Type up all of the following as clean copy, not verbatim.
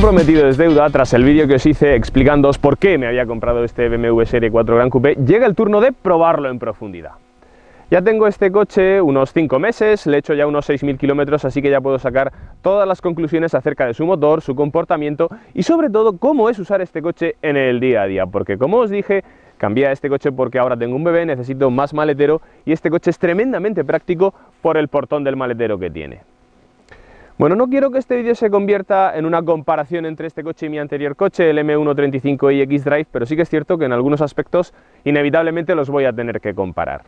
prometido es deuda. Tras el vídeo que os hice explicándoos por qué me había comprado este BMW Serie 4 Gran Coupe, llega el turno de probarlo en profundidad. Ya tengo este coche unos 5 meses, le he hecho ya unos 6.000 kilómetros, así que ya puedo sacar todas las conclusiones acerca de su motor, su comportamiento y sobre todo cómo es usar este coche en el día a día, porque como os dije, cambié a este coche porque ahora tengo un bebé, necesito más maletero y este coche es tremendamente práctico por el portón del maletero que tiene. Bueno, no quiero que este vídeo se convierta en una comparación entre este coche y mi anterior coche, el M135i X-Drive, pero sí que es cierto que en algunos aspectos inevitablemente los voy a tener que comparar.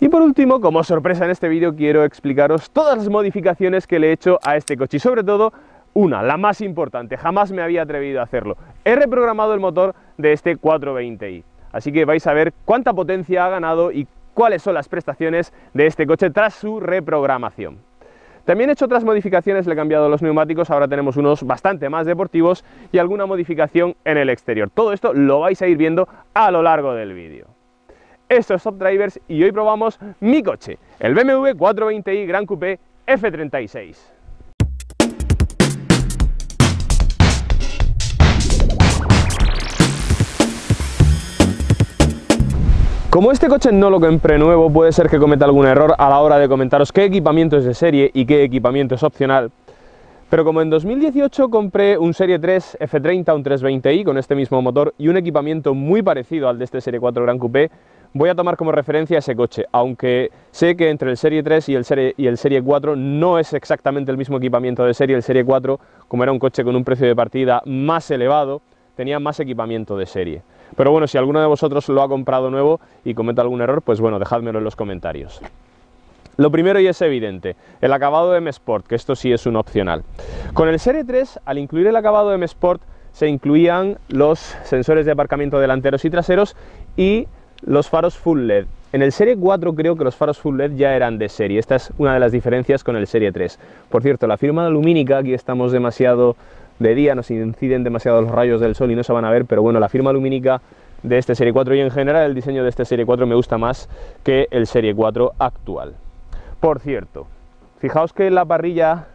Y por último, como sorpresa en este vídeo, quiero explicaros todas las modificaciones que le he hecho a este coche y sobre todo una, la más importante, jamás me había atrevido a hacerlo. He reprogramado el motor de este 420i, así que vais a ver cuánta potencia ha ganado y cuáles son las prestaciones de este coche tras su reprogramación. También he hecho otras modificaciones, le he cambiado los neumáticos, ahora tenemos unos bastante más deportivos y alguna modificación en el exterior. Todo esto lo vais a ir viendo a lo largo del vídeo. Esto es Top Drivers y hoy probamos mi coche, el BMW 420i Gran Coupe F36. Como este coche no lo compré nuevo, puede ser que cometa algún error a la hora de comentaros qué equipamiento es de serie y qué equipamiento es opcional. Pero como en 2018 compré un Serie 3 F30, un 320i con este mismo motor y un equipamiento muy parecido al de este Serie 4 Gran Coupé, voy a tomar como referencia ese coche, aunque sé que entre el Serie 3 y el Serie 4 no es exactamente el mismo equipamiento de serie. El Serie 4, como era un coche con un precio de partida más elevado, tenía más equipamiento de serie. Pero bueno, si alguno de vosotros lo ha comprado nuevo y comete algún error, pues bueno, dejádmelo en los comentarios. Lo primero y es evidente, el acabado M Sport, que esto sí es un opcional. Con el Serie 3, al incluir el acabado M Sport, se incluían los sensores de aparcamiento delanteros y traseros y los faros full LED. En el Serie 4 creo que los faros full LED ya eran de serie, esta es una de las diferencias con el Serie 3. Por cierto, la firma lumínica, aquí estamos demasiado de día, nos inciden demasiado los rayos del sol y no se van a ver, pero bueno, la firma lumínica de este Serie 4 y en general el diseño de este Serie 4 me gusta más que el Serie 4 actual. Por cierto, fijaos que la parrilla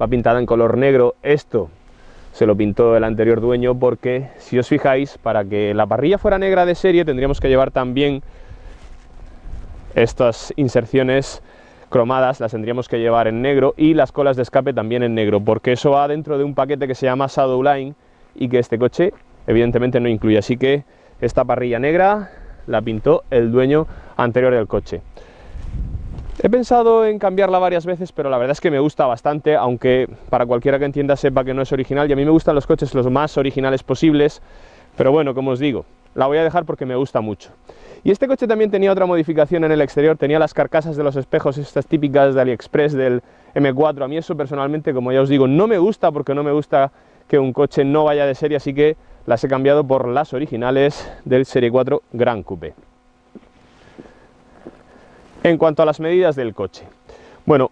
va pintada en color negro, esto se lo pintó el anterior dueño porque, si os fijáis, para que la parrilla fuera negra de serie tendríamos que llevar también estas inserciones cromadas, las tendríamos que llevar en negro y las colas de escape también en negro, porque eso va dentro de un paquete que se llama Shadowline y que este coche evidentemente no incluye, así que esta parrilla negra la pintó el dueño anterior del coche. He pensado en cambiarla varias veces, pero la verdad es que me gusta bastante, aunque para cualquiera que entienda sepa que no es original, y a mí me gustan los coches los más originales posibles, pero bueno, como os digo, la voy a dejar porque me gusta mucho. Y este coche también tenía otra modificación en el exterior, tenía las carcasas de los espejos, estas típicas de AliExpress del M4, a mí eso personalmente, como ya os digo, no me gusta porque no me gusta que un coche no vaya de serie, así que las he cambiado por las originales del Serie 4 Gran Coupé. En cuanto a las medidas del coche, bueno,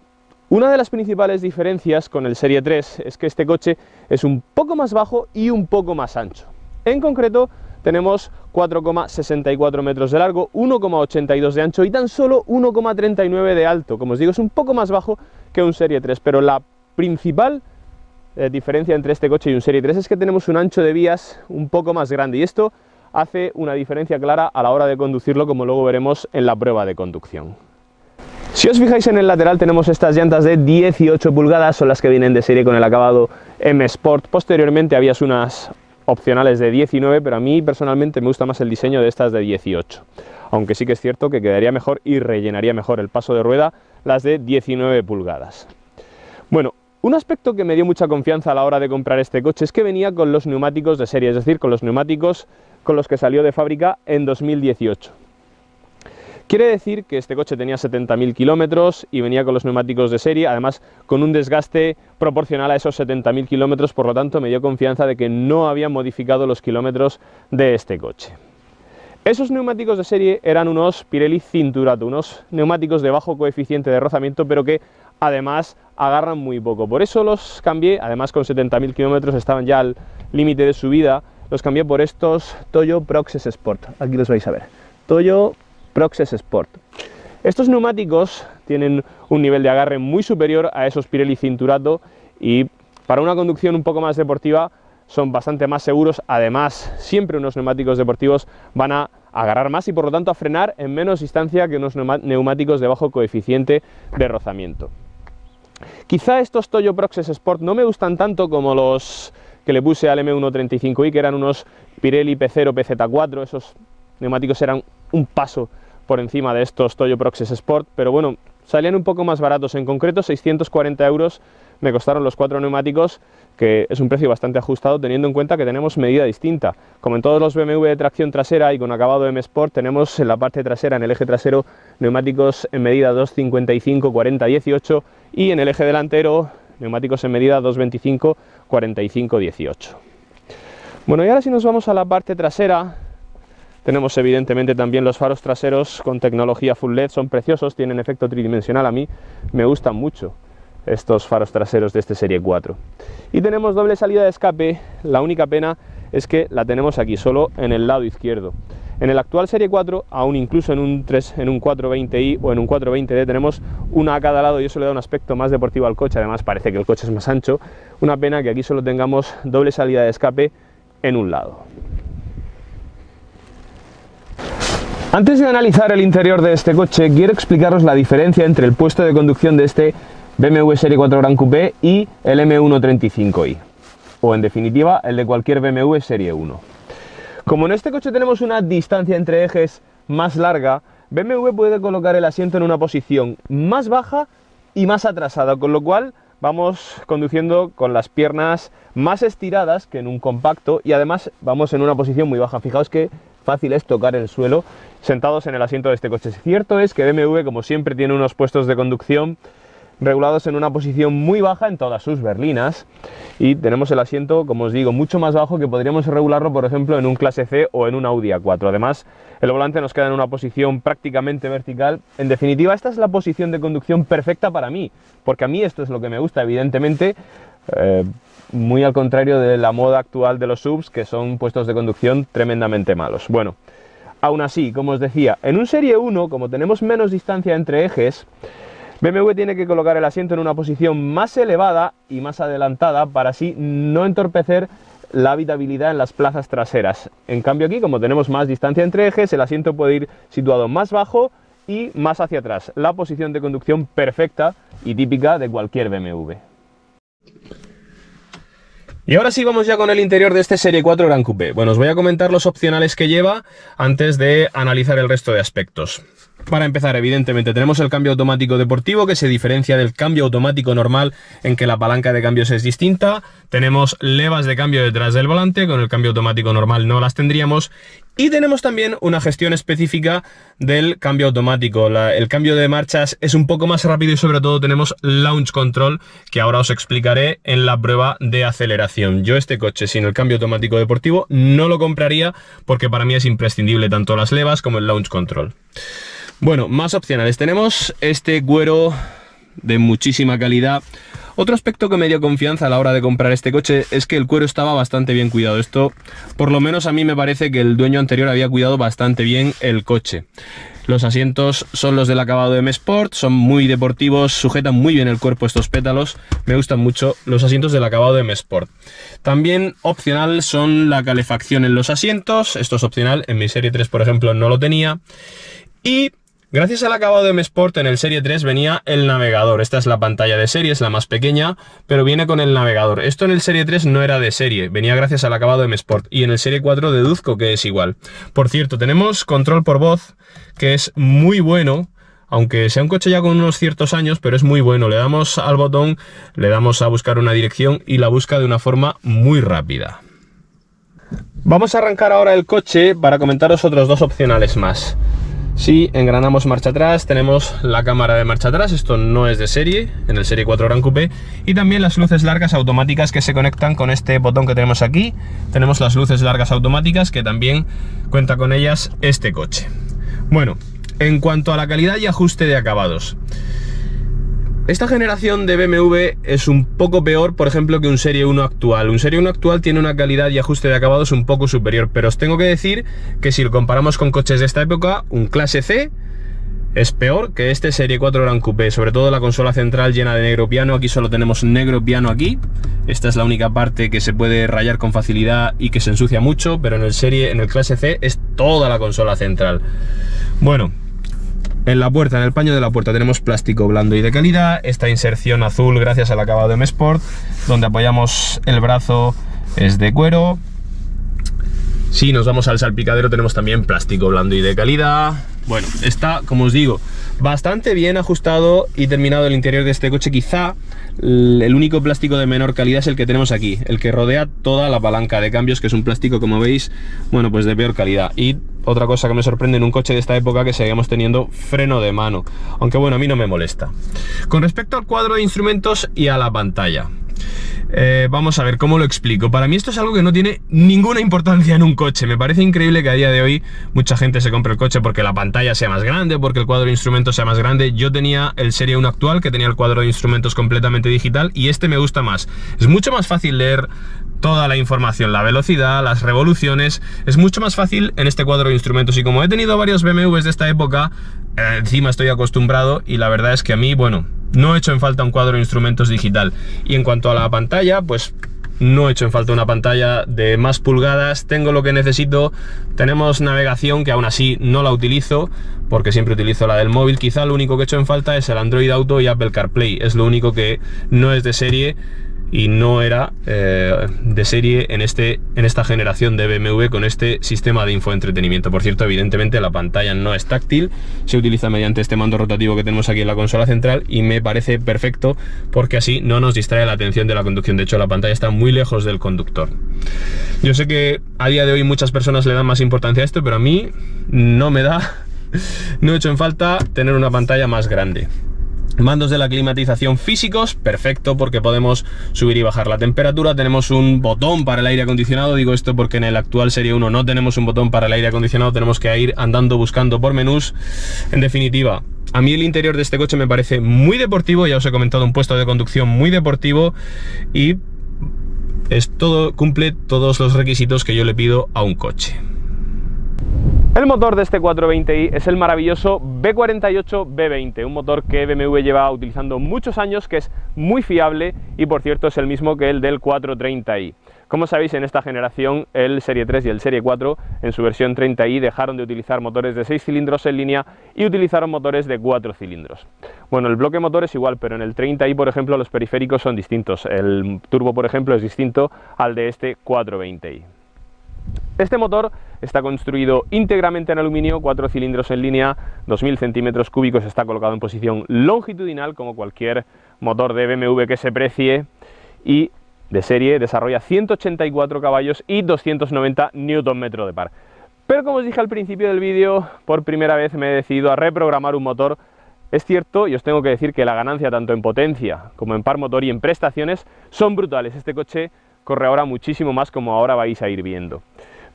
una de las principales diferencias con el Serie 3 es que este coche es un poco más bajo y un poco más ancho. En concreto, tenemos 4,64 metros de largo, 1,82 de ancho y tan solo 1,39 de alto. Como os digo, es un poco más bajo que un Serie 3, pero la principal diferencia entre este coche y un Serie 3 es que tenemos un ancho de vías un poco más grande y esto hace una diferencia clara a la hora de conducirlo, como luego veremos en la prueba de conducción. Si os fijáis en el lateral tenemos estas llantas de 18 pulgadas, son las que vienen de serie con el acabado M Sport. Posteriormente había unas opcionales de 19, pero a mí personalmente me gusta más el diseño de estas de 18. Aunque sí que es cierto que quedaría mejor y rellenaría mejor el paso de rueda las de 19 pulgadas. Bueno, un aspecto que me dio mucha confianza a la hora de comprar este coche es que venía con los neumáticos de serie, es decir, con los neumáticos con los que salió de fábrica en 2018. Quiere decir que este coche tenía 70.000 kilómetros y venía con los neumáticos de serie, además con un desgaste proporcional a esos 70.000 kilómetros, por lo tanto me dio confianza de que no habían modificado los kilómetros de este coche. Esos neumáticos de serie eran unos Pirelli Cinturato, unos neumáticos de bajo coeficiente de rozamiento, pero que además agarran muy poco. Por eso los cambié, además con 70.000 kilómetros estaban ya al límite de su vida. Los cambié por estos Toyo Proxes Sport, aquí los vais a ver, Toyo Proxes Sport. Estos neumáticos tienen un nivel de agarre muy superior a esos Pirelli Cinturato y Para una conducción un poco más deportiva son bastante más seguros. Además, siempre unos neumáticos deportivos van a agarrar más y por lo tanto a frenar en menos distancia que unos neumáticos de bajo coeficiente de rozamiento. Quizá estos Toyo Proxes Sport no me gustan tanto como los que le puse al M135i, que eran unos Pirelli P0 PZ4, esos neumáticos eran un paso por encima de estos Toyo Proxes Sport, pero bueno, salían un poco más baratos, en concreto 640 € me costaron los cuatro neumáticos, que es un precio bastante ajustado teniendo en cuenta que tenemos medida distinta. Como en todos los BMW de tracción trasera y con acabado M Sport, tenemos en la parte trasera, en el eje trasero, neumáticos en medida 255, 40, 18 y en el eje delantero neumáticos en medida 225, 45, 18. Bueno, y ahora si nos vamos a la parte trasera, tenemos evidentemente también los faros traseros con tecnología full LED, son preciosos, tienen efecto tridimensional, a mí me gustan mucho estos faros traseros de este Serie 4. Y tenemos doble salida de escape, la única pena es que la tenemos aquí, solo en el lado izquierdo. En el actual Serie 4, aún incluso en un 420i o en un 420d, tenemos una a cada lado y eso le da un aspecto más deportivo al coche, además parece que el coche es más ancho, una pena que aquí solo tengamos doble salida de escape en un lado. Antes de analizar el interior de este coche, quiero explicaros la diferencia entre el puesto de conducción de este BMW Serie 4 Gran Coupe y el M135i, o en definitiva, el de cualquier BMW Serie 1. Como en este coche tenemos una distancia entre ejes más larga, BMW puede colocar el asiento en una posición más baja y más atrasada, con lo cual vamos conduciendo con las piernas más estiradas que en un compacto y además vamos en una posición muy baja. Fijaos que fácil es tocar el suelo sentados en el asiento de este coche. Cierto es que BMW, como siempre, tiene unos puestos de conducción regulados en una posición muy baja en todas sus berlinas y tenemos el asiento, como os digo, mucho más bajo que podríamos regularlo, por ejemplo, en un clase C o en un Audi A4. Además, el volante nos queda en una posición prácticamente vertical. En definitiva, esta es la posición de conducción perfecta para mí, porque a mí esto es lo que me gusta, evidentemente. Muy al contrario de la moda actual de los SUVs, que son puestos de conducción tremendamente malos. Bueno, aún así, como os decía, en un Serie 1, como tenemos menos distancia entre ejes, BMW tiene que colocar el asiento en una posición más elevada y más adelantada para así no entorpecer la habitabilidad en las plazas traseras. En cambio aquí, como tenemos más distancia entre ejes, el asiento puede ir situado más bajo y más hacia atrás. La posición de conducción perfecta y típica de cualquier BMW. Y ahora sí, vamos ya con el interior de este Serie 4 Gran Coupe. Bueno, os voy a comentar los opcionales que lleva antes de analizar el resto de aspectos. Para empezar, evidentemente, tenemos el cambio automático deportivo, que se diferencia del cambio automático normal en que la palanca de cambios es distinta. Tenemos levas de cambio detrás del volante, con el cambio automático normal no las tendríamos. Y tenemos también una gestión específica del cambio automático. El cambio de marchas es un poco más rápido y sobre todo tenemos launch control, que ahora os explicaré en la prueba de aceleración. Yo este coche sin el cambio automático deportivo no lo compraría, porque para mí es imprescindible tanto las levas como el launch control. Bueno, más opcionales. Tenemos este cuero de muchísima calidad. Otro aspecto que me dio confianza a la hora de comprar este coche es que el cuero estaba bastante bien cuidado. Esto, por lo menos a mí me parece que el dueño anterior había cuidado bastante bien el coche. Los asientos son los del acabado de M Sport, son muy deportivos, sujetan muy bien el cuerpo estos pétalos. Me gustan mucho los asientos del acabado de M Sport. También opcional son la calefacción en los asientos. Esto es opcional, en mi Serie 3, por ejemplo, no lo tenía. Y gracias al acabado de M Sport, en el Serie 3 venía el navegador. Esta es la pantalla de serie, es la más pequeña, pero viene con el navegador. Esto en el Serie 3 no era de serie, venía gracias al acabado de M Sport. Y en el Serie 4 deduzco que es igual. Por cierto, tenemos control por voz, que es muy bueno, aunque sea un coche ya con unos ciertos años, pero es muy bueno. Le damos al botón, le damos a buscar una dirección y la busca de una forma muy rápida. Vamos a arrancar ahora el coche para comentaros otros dos opcionales más. Si engranamos marcha atrás, tenemos la cámara de marcha atrás, esto no es de serie, en el Serie 4 Gran Coupe, y también las luces largas automáticas que se conectan con este botón que tenemos aquí. Tenemos las luces largas automáticas que también cuenta con ellas este coche. Bueno, en cuanto a la calidad y ajuste de acabados, esta generación de BMW es un poco peor, por ejemplo, que un Serie 1 actual. Un Serie 1 actual tiene una calidad y ajuste de acabados un poco superior, pero os tengo que decir que si lo comparamos con coches de esta época, un clase C, es peor que este Serie 4 Gran Coupe, sobre todo la consola central llena de negro piano. Aquí solo tenemos negro piano aquí. Esta es la única parte que se puede rayar con facilidad y que se ensucia mucho, pero en el clase C es toda la consola central. Bueno, en la puerta, en el paño de la puerta tenemos plástico blando y de calidad, esta inserción azul gracias al acabado M Sport, donde apoyamos el brazo es de cuero. Si nos vamos al salpicadero tenemos también plástico blando y de calidad. Bueno, está, como os digo, bastante bien ajustado y terminado el interior de este coche. Quizá el único plástico de menor calidad es el que tenemos aquí, el que rodea toda la palanca de cambios, que es un plástico, como veis, bueno, pues de peor calidad. Y otra cosa que me sorprende en un coche de esta época, que seguimos teniendo freno de mano, aunque bueno, a mí no me molesta. Con respecto al cuadro de instrumentos y a la pantalla, vamos a ver cómo lo explico. Para mí esto es algo que no tiene ninguna importancia en un coche. Me parece increíble que a día de hoy mucha gente se compre el coche porque la pantalla sea más grande, porque el cuadro de instrumentos sea más grande. Yo tenía el Serie 1 actual, que tenía el cuadro de instrumentos completamente digital, y este me gusta más. Es mucho más fácil leer toda la información, la velocidad, las revoluciones, es mucho más fácil en este cuadro de instrumentos. Y como he tenido varios BMWs de esta época, encima estoy acostumbrado, y la verdad es que a mí, bueno, no he hecho en falta un cuadro de instrumentos digital. Y en cuanto a la pantalla, pues no he hecho en falta una pantalla de más pulgadas, tengo lo que necesito. Tenemos navegación, que aún así no la utilizo porque siempre utilizo la del móvil. Quizá lo único que he hecho en falta es el Android Auto y Apple CarPlay, es lo único que no es de serie y no era de serie en esta generación de BMW con este sistema de infoentretenimiento. Por cierto, evidentemente la pantalla no es táctil, se utiliza mediante este mando rotativo que tenemos aquí en la consola central, y me parece perfecto porque así no nos distrae la atención de la conducción. De hecho, la pantalla está muy lejos del conductor. Yo sé que a día de hoy muchas personas le dan más importancia a esto, pero a mí no me da, no he hecho en falta tener una pantalla más grande. Mandos de la climatización físicos, perfecto, porque podemos subir y bajar la temperatura. Tenemos un botón para el aire acondicionado, digo esto porque en el actual Serie 1 no tenemos un botón para el aire acondicionado, tenemos que ir andando buscando por menús. En definitiva, a mí el interior de este coche me parece muy deportivo, ya os he comentado, un puesto de conducción muy deportivo, y es todo, cumple todos los requisitos que yo le pido a un coche. El motor de este 420i es el maravilloso B48B20, un motor que BMW lleva utilizando muchos años, que es muy fiable y, por cierto, es el mismo que el del 430i. Como sabéis, en esta generación el Serie 3 y el Serie 4 en su versión 30i dejaron de utilizar motores de 6 cilindros en línea y utilizaron motores de 4 cilindros. Bueno, el bloque motor es igual, pero en el 30i, por ejemplo, los periféricos son distintos. El turbo, por ejemplo, es distinto al de este 420i. Este motor está construido íntegramente en aluminio, 4 cilindros en línea, 2000 centímetros cúbicos, está colocado en posición longitudinal como cualquier motor de BMW que se precie, y de serie desarrolla 184 caballos y 290 Nm de par. Pero como os dije al principio del vídeo, por primera vez me he decidido a reprogramar un motor. Es cierto, y os tengo que decir que la ganancia tanto en potencia como en par motor y en prestaciones son brutales. Este coche corre ahora muchísimo más, como ahora vais a ir viendo.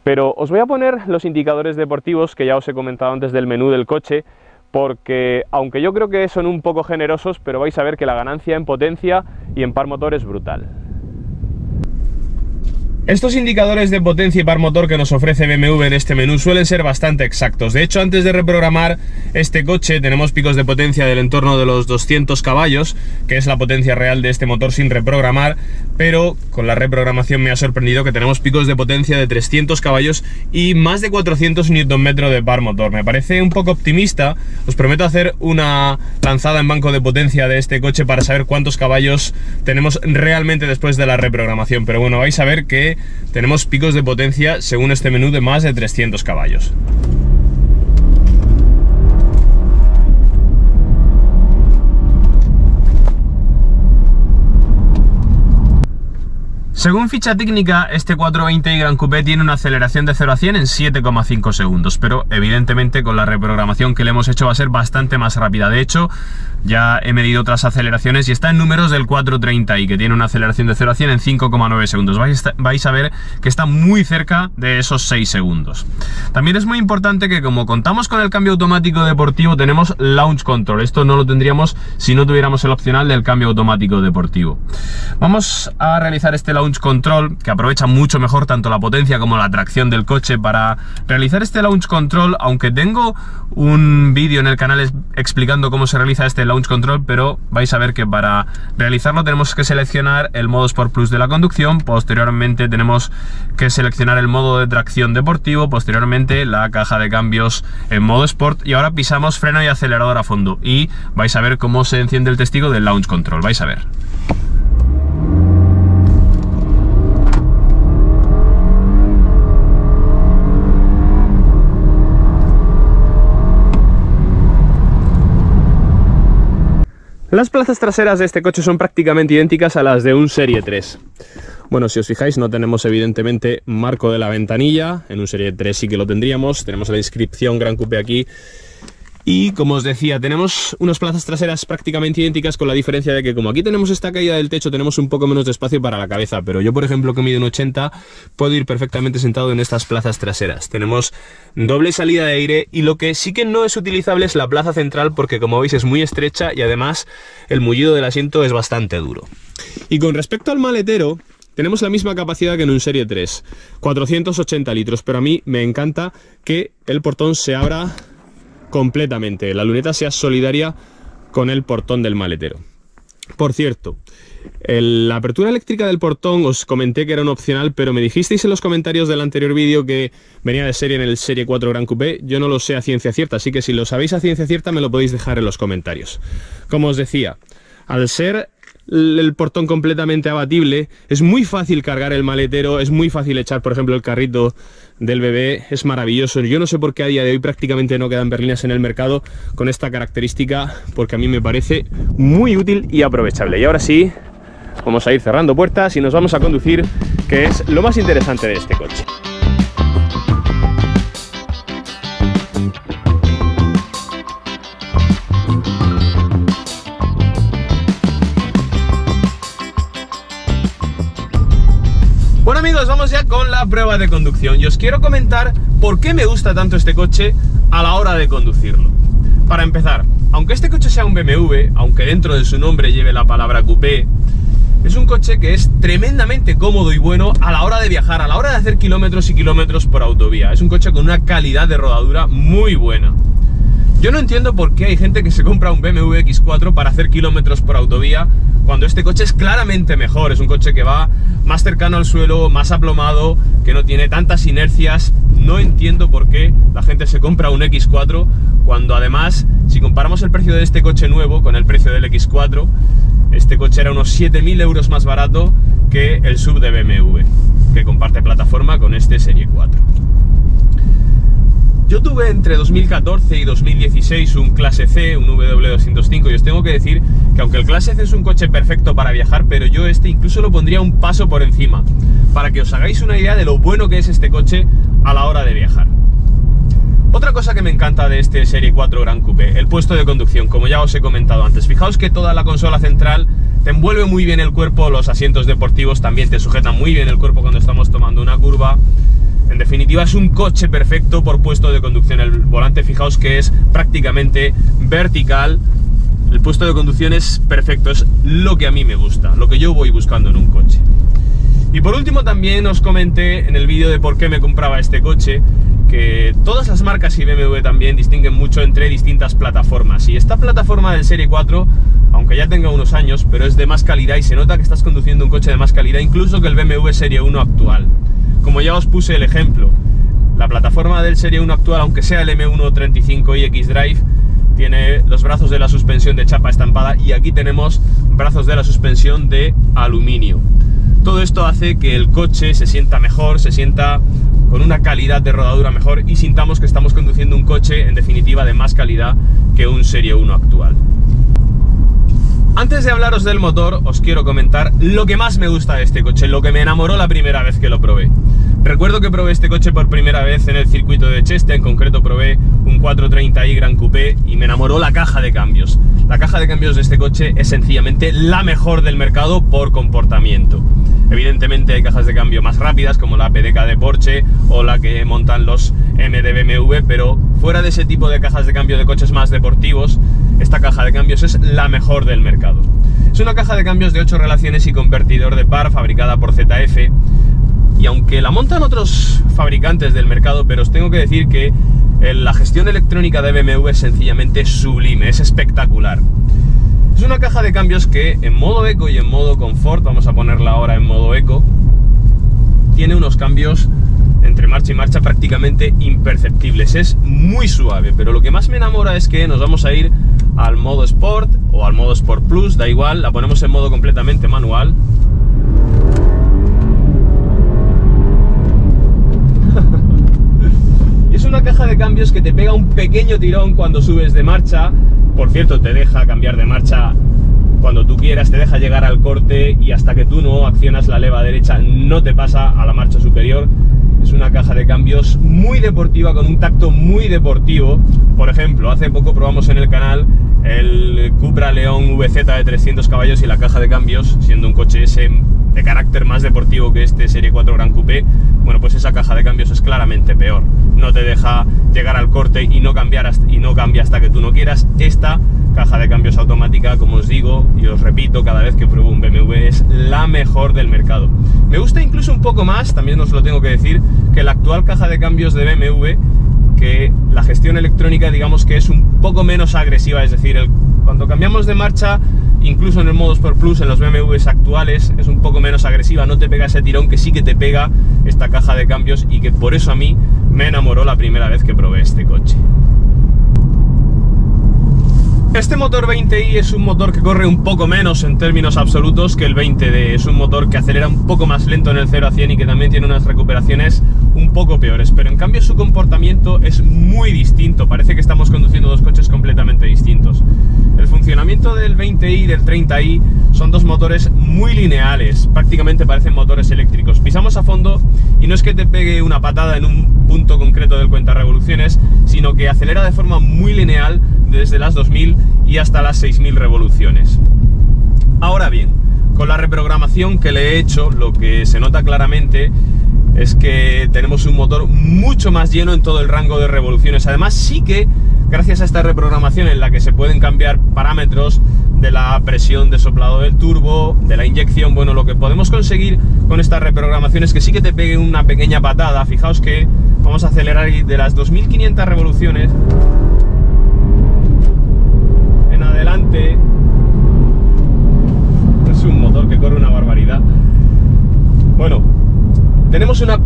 Pero os voy a poner los indicadores deportivos que ya os he comentado antes del menú del coche, porque aunque yo creo que son un poco generosos, pero vais a ver que la ganancia en potencia y en par motor es brutal. Estos indicadores de potencia y par motor que nos ofrece BMW en este menú suelen ser bastante exactos. De hecho, antes de reprogramar este coche tenemos picos de potencia del entorno de los 200 caballos, que es la potencia real de este motor sin reprogramar, pero con la reprogramación me ha sorprendido que tenemos picos de potencia de 300 caballos y más de 400 Nm de par motor. Me parece un poco optimista. Os prometo hacer una lanzada en banco de potencia de este coche para saber cuántos caballos tenemos realmente después de la reprogramación, pero bueno, vais a ver que tenemos picos de potencia, según este menú, de más de 300 caballos. Según ficha técnica, este 420i Gran Coupe tiene una aceleración de 0 a 100 en 7,5 segundos, pero evidentemente con la reprogramación que le hemos hecho va a ser bastante más rápida. De hecho, ya he medido otras aceleraciones y está en números del 430i, que tiene una aceleración de 0 a 100 en 5,9 segundos. Vais a ver que está muy cerca de esos 6 segundos. También es muy importante que, como contamos con el cambio automático deportivo, tenemos Launch Control. Esto no lo tendríamos si no tuviéramos el opcional del cambio automático deportivo. Vamos a realizar este Launch launch control, que aprovecha mucho mejor tanto la potencia como la tracción del coche para realizar este launch control, aunque tengo un vídeo en el canal explicando cómo se realiza este launch control, pero vais a ver que para realizarlo tenemos que seleccionar el modo Sport Plus de la conducción, posteriormente tenemos que seleccionar el modo de tracción deportivo, posteriormente la caja de cambios en modo Sport, y ahora pisamos freno y acelerador a fondo y vais a ver cómo se enciende el testigo del launch control, vais a ver. Las plazas traseras de este coche son prácticamente idénticas a las de un Serie 3. Bueno, si os fijáis, no tenemos evidentemente marco de la ventanilla. En un Serie 3 sí que lo tendríamos. Tenemos la inscripción Gran Coupe aquí. Y como os decía, tenemos unas plazas traseras prácticamente idénticas, con la diferencia de que como aquí tenemos esta caída del techo, tenemos un poco menos de espacio para la cabeza. Pero yo, por ejemplo, que mido un 80, puedo ir perfectamente sentado en estas plazas traseras. Tenemos doble salida de aire, y lo que sí que no es utilizable es la plaza central, porque como veis es muy estrecha y además el mullido del asiento es bastante duro. Y con respecto al maletero, tenemos la misma capacidad que en un Serie 3, 480 litros, pero a mí me encanta que el portón se abra completamente, la luneta sea solidaria con el portón del maletero. Por cierto, la apertura eléctrica del portón os comenté que era un opcional, pero me dijisteis en los comentarios del anterior vídeo que venía de serie en el Serie 4 Gran Coupé. Yo no lo sé a ciencia cierta, así que si lo sabéis a ciencia cierta me lo podéis dejar en los comentarios. Como os decía, al ser el portón completamente abatible, es muy fácil cargar el maletero, es muy fácil echar, por ejemplo, el carrito del bebé, es maravilloso. Yo no sé por qué a día de hoy prácticamente no quedan berlinas en el mercado con esta característica, porque a mí me parece muy útil y aprovechable. Y ahora sí, vamos a ir cerrando puertas y nos vamos a conducir, que es lo más interesante de este coche. Bueno amigos, vamos ya con la prueba de conducción y os quiero comentar por qué me gusta tanto este coche a la hora de conducirlo. Para empezar, aunque este coche sea un BMW, aunque dentro de su nombre lleve la palabra coupé, es un coche que es tremendamente cómodo y bueno a la hora de viajar, a la hora de hacer kilómetros y kilómetros por autovía. Es un coche con una calidad de rodadura muy buena. Yo no entiendo por qué hay gente que se compra un BMW X4 para hacer kilómetros por autovía, cuando este coche es claramente mejor. Es un coche que va más cercano al suelo, más aplomado, que no tiene tantas inercias. No entiendo por qué la gente se compra un X4 cuando además, si comparamos el precio de este coche nuevo con el precio del X4, este coche era unos 7.000 euros más barato que el SUV de BMW, que comparte plataforma con este Serie 4. Yo tuve entre 2014 y 2016 un clase C, un W205, y os tengo que decir que aunque el clase C es un coche perfecto para viajar, pero yo este incluso lo pondría un paso por encima, para que os hagáis una idea de lo bueno que es este coche a la hora de viajar. Otra cosa que me encanta de este Serie 4 Gran Coupé, el puesto de conducción, como ya os he comentado antes. Fijaos que toda la consola central te envuelve muy bien el cuerpo, los asientos deportivos también te sujetan muy bien el cuerpo cuando estamos tomando una curva. En definitiva, es un coche perfecto por puesto de conducción. El volante, fijaos que es prácticamente vertical. El puesto de conducción es perfecto, es lo que a mí me gusta, lo que yo voy buscando en un coche. Y por último, también os comenté en el vídeo de por qué me compraba este coche, que todas las marcas y BMW también distinguen mucho entre distintas plataformas. Y esta plataforma del Serie 4, aunque ya tenga unos años, pero es de más calidad y se nota que estás conduciendo un coche de más calidad incluso que el BMW Serie 1 actual. Como ya os puse el ejemplo, la plataforma del Serie 1 actual, aunque sea el M135i X-Drive, tiene los brazos de la suspensión de chapa estampada y aquí tenemos brazos de la suspensión de aluminio. Todo esto hace que el coche se sienta mejor, se sienta con una calidad de rodadura mejor y sintamos que estamos conduciendo un coche, en definitiva, de más calidad que un Serie 1 actual. Antes de hablaros del motor, os quiero comentar lo que más me gusta de este coche, lo que me enamoró la primera vez que lo probé. Recuerdo que probé este coche por primera vez en el circuito de Cheste, en concreto probé un 430i Gran Coupé y me enamoró la caja de cambios. La caja de cambios de este coche es sencillamente la mejor del mercado por comportamiento. Evidentemente hay cajas de cambio más rápidas como la PDK de Porsche o la que montan los M de BMW, pero fuera de ese tipo de cajas de cambio de coches más deportivos, esta caja de cambios es la mejor del mercado. Es una caja de cambios de 8 relaciones y convertidor de par fabricada por ZF, y aunque la montan otros fabricantes del mercado, pero os tengo que decir que la gestión electrónica de BMW es sencillamente sublime, es espectacular. Es una caja de cambios que en modo eco y en modo confort, vamos a ponerla ahora en modo eco, tiene unos cambios entre marcha y marcha prácticamente imperceptibles, es muy suave, pero lo que más me enamora es que nos vamos a ir al modo Sport o al modo Sport Plus, da igual, la ponemos en modo completamente manual. Es una caja de cambios que te pega un pequeño tirón cuando subes de marcha, por cierto te deja cambiar de marcha cuando tú quieras, te deja llegar al corte y hasta que tú no accionas la leva derecha no te pasa a la marcha superior. Es una caja de cambios muy deportiva, con un tacto muy deportivo. Por ejemplo, hace poco probamos en el canal el Cupra León VZ de 300 caballos y la caja de cambios, siendo un coche ese de carácter más deportivo que este Serie 4 Gran Coupe, bueno, pues esa caja de cambios es claramente peor. No te deja llegar al corte y no cambia hasta que tú no quieras. Esta caja de cambios automática, como os digo y os repito cada vez que pruebo un BMW, es la mejor del mercado. Me gusta incluso un poco más, también os lo tengo que decir, que la actual caja de cambios de BMW, que la gestión electrónica digamos que es un poco menos agresiva, es decir, cuando cambiamos de marcha, incluso en el modo Sport Plus, en los BMWs actuales, es un poco menos agresiva, no te pega ese tirón que sí que te pega esta caja de cambios y que por eso a mí me enamoró la primera vez que probé este coche. Este motor 20i es un motor que corre un poco menos en términos absolutos que el 20D, es un motor que acelera un poco más lento en el 0 a 100 y que también tiene unas recuperaciones un poco peores, pero en cambio su comportamiento es muy distinto, parece que estamos conduciendo dos coches completamente distintos. El funcionamiento del 20i y del 30i son dos motores muy lineales, prácticamente parecen motores eléctricos. Pisamos a fondo y no es que te pegue una patada en un punto concreto del cuentarrevoluciones, sino que acelera de forma muy lineal desde las 2000 y hasta las 6000 revoluciones. Ahora bien, con la reprogramación que le he hecho, lo que se nota claramente es que tenemos un motor mucho más lleno en todo el rango de revoluciones. Además, sí que gracias a esta reprogramación en la que se pueden cambiar parámetros de la presión de soplado del turbo, de la inyección, bueno, lo que podemos conseguir con esta reprogramación es que sí que te pegue una pequeña patada. Fijaos que vamos a acelerar de las 2500 revoluciones en adelante. Es un motor que corre una barbaridad. Bueno, tenemos una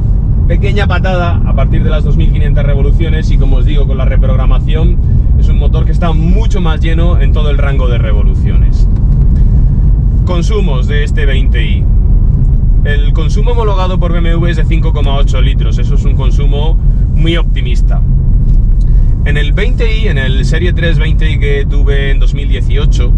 pequeña patada a partir de las 2500 revoluciones y, como os digo, con la reprogramación es un motor que está mucho más lleno en todo el rango de revoluciones. Consumos de este 20i. El consumo homologado por BMW es de 5,8 litros, eso es un consumo muy optimista. En el 20i, en el Serie 3 20i que tuve en 2018,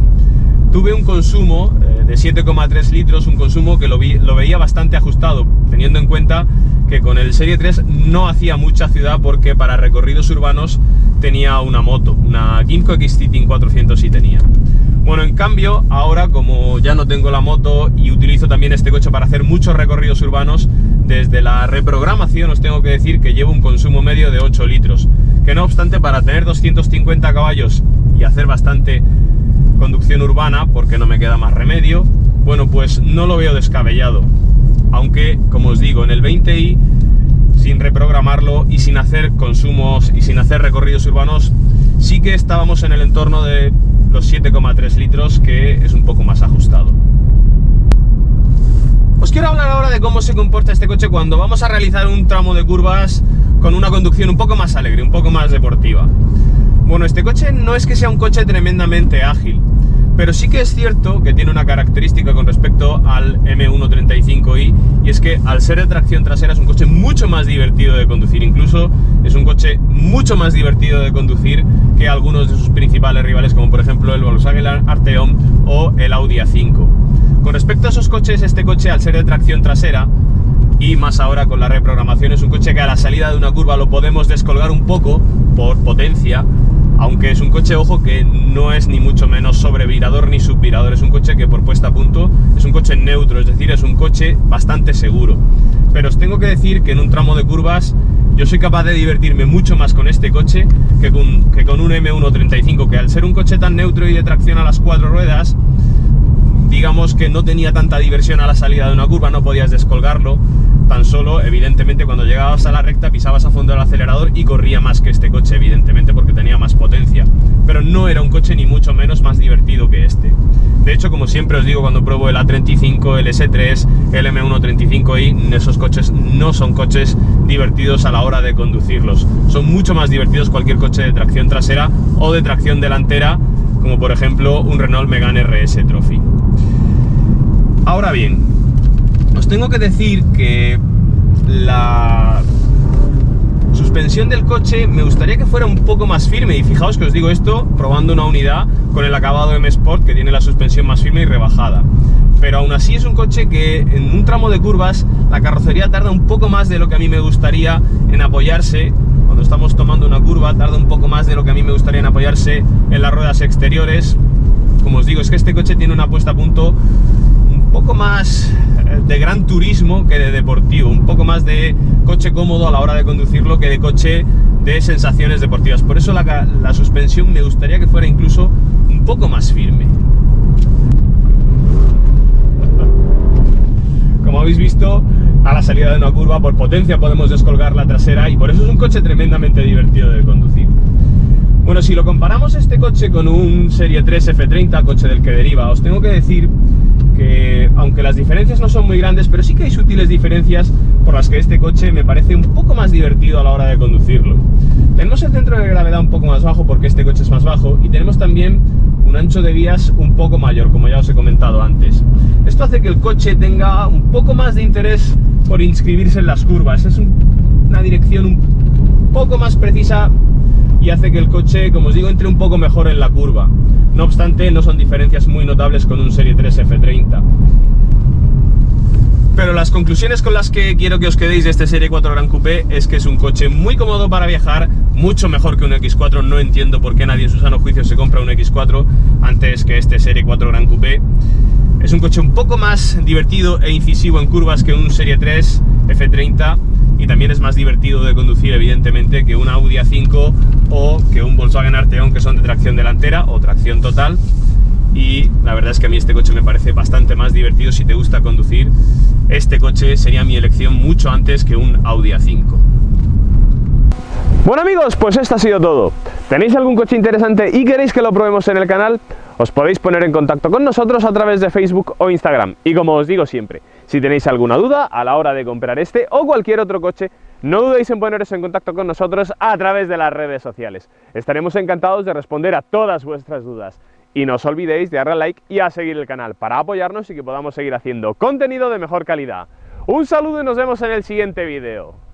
tuve un consumo de 7,3 litros, un consumo que lo veía bastante ajustado, teniendo en cuenta que con el Serie 3 no hacía mucha ciudad porque para recorridos urbanos tenía una moto, una Kymco X-City 400 sí tenía. Bueno, en cambio, ahora como ya no tengo la moto y utilizo también este coche para hacer muchos recorridos urbanos, desde la reprogramación os tengo que decir que llevo un consumo medio de 8 litros, que no obstante para tener 250 caballos y hacer bastante conducción urbana, porque no me queda más remedio, bueno, pues no lo veo descabellado. Aunque, como os digo, en el 20i, sin reprogramarlo y sin hacer consumos y sin hacer recorridos urbanos, sí que estábamos en el entorno de los 7,3 litros, que es un poco más ajustado. Os quiero hablar ahora de cómo se comporta este coche cuando vamos a realizar un tramo de curvas con una conducción un poco más alegre, un poco más deportiva. Bueno, este coche no es que sea un coche tremendamente ágil, pero sí que es cierto que tiene una característica con respecto al M135i, y es que al ser de tracción trasera es un coche mucho más divertido de conducir, incluso es un coche mucho más divertido de conducir que algunos de sus principales rivales, como por ejemplo el Volkswagen Arteon o el Audi A5. Con respecto a esos coches, este coche al ser de tracción trasera, y más ahora con la reprogramación, es un coche que a la salida de una curva lo podemos descolgar un poco por potencia, aunque es un coche, ojo, que no es ni mucho menos sobrevirador ni subvirador, es un coche que por puesta a punto es un coche neutro, es decir, es un coche bastante seguro. pero os tengo que decir que en un tramo de curvas yo soy capaz de divertirme mucho más con este coche que con un M135, que al ser un coche tan neutro y de tracción a las cuatro ruedas, digamos que no tenía tanta diversión a la salida de una curva, no podías descolgarlo, tan solo, evidentemente, cuando llegabas a la recta pisabas a fondo el acelerador y corría más que este coche, evidentemente, porque tenía más potencia, pero no era un coche ni mucho menos más divertido que este. De hecho, como siempre os digo cuando pruebo el A35, el S3, el M135i, esos coches no son coches divertidos a la hora de conducirlos, son mucho más divertidos cualquier coche de tracción trasera o de tracción delantera, como por ejemplo un Renault Megane RS Trophy. Ahora bien, os tengo que decir que la suspensión del coche me gustaría que fuera un poco más firme, y fijaos que os digo esto probando una unidad con el acabado M Sport, que tiene la suspensión más firme y rebajada, pero aún así es un coche que en un tramo de curvas la carrocería tarda un poco más de lo que a mí me gustaría en apoyarse. Cuando estamos tomando una curva tarda un poco más de lo que a mí me gustaría en apoyarse en las ruedas exteriores. Como os digo, es que este coche tiene una puesta a punto un poco más de gran turismo que de deportivo, un poco más de coche cómodo a la hora de conducirlo que de coche de sensaciones deportivas. Por eso la suspensión me gustaría que fuera incluso un poco más firme. Como habéis visto, a la salida de una curva por potencia podemos descolgar la trasera, y por eso es un coche tremendamente divertido de conducir. Bueno, si lo comparamos este coche con un Serie 3 F30, coche del que deriva, os tengo que decir que aunque las diferencias no son muy grandes, pero sí que hay sutiles diferencias por las que este coche me parece un poco más divertido a la hora de conducirlo. Tenemos el centro de gravedad un poco más bajo porque este coche es más bajo, y tenemos también un ancho de vías un poco mayor, como ya os he comentado antes. Esto hace que el coche tenga un poco más de interés por inscribirse en las curvas, es una dirección un poco más precisa y hace que el coche, como os digo, entre un poco mejor en la curva. No obstante, no son diferencias muy notables con un Serie 3 F30. Pero las conclusiones con las que quiero que os quedéis de este Serie 4 Gran Coupé es que es un coche muy cómodo para viajar, mucho mejor que un X4. No entiendo por qué nadie en su sano juicio se compra un X4 antes que este Serie 4 Gran Coupé. Es un coche un poco más divertido e incisivo en curvas que un Serie 3 F30, y también es más divertido de conducir, evidentemente, que un Audi A5 o que un Volkswagen Arteon, que son de tracción delantera o tracción total. Y la verdad es que a mí este coche me parece bastante más divertido. Si te gusta conducir, este coche sería mi elección mucho antes que un Audi A5. Bueno, amigos, pues esto ha sido todo. ¿Tenéis algún coche interesante y queréis que lo probemos en el canal? Os podéis poner en contacto con nosotros a través de Facebook o Instagram. Y como os digo siempre, si tenéis alguna duda a la hora de comprar este o cualquier otro coche, no dudéis en poneros en contacto con nosotros a través de las redes sociales. Estaremos encantados de responder a todas vuestras dudas. Y no os olvidéis de darle a like y a seguir el canal para apoyarnos y que podamos seguir haciendo contenido de mejor calidad. Un saludo y nos vemos en el siguiente vídeo.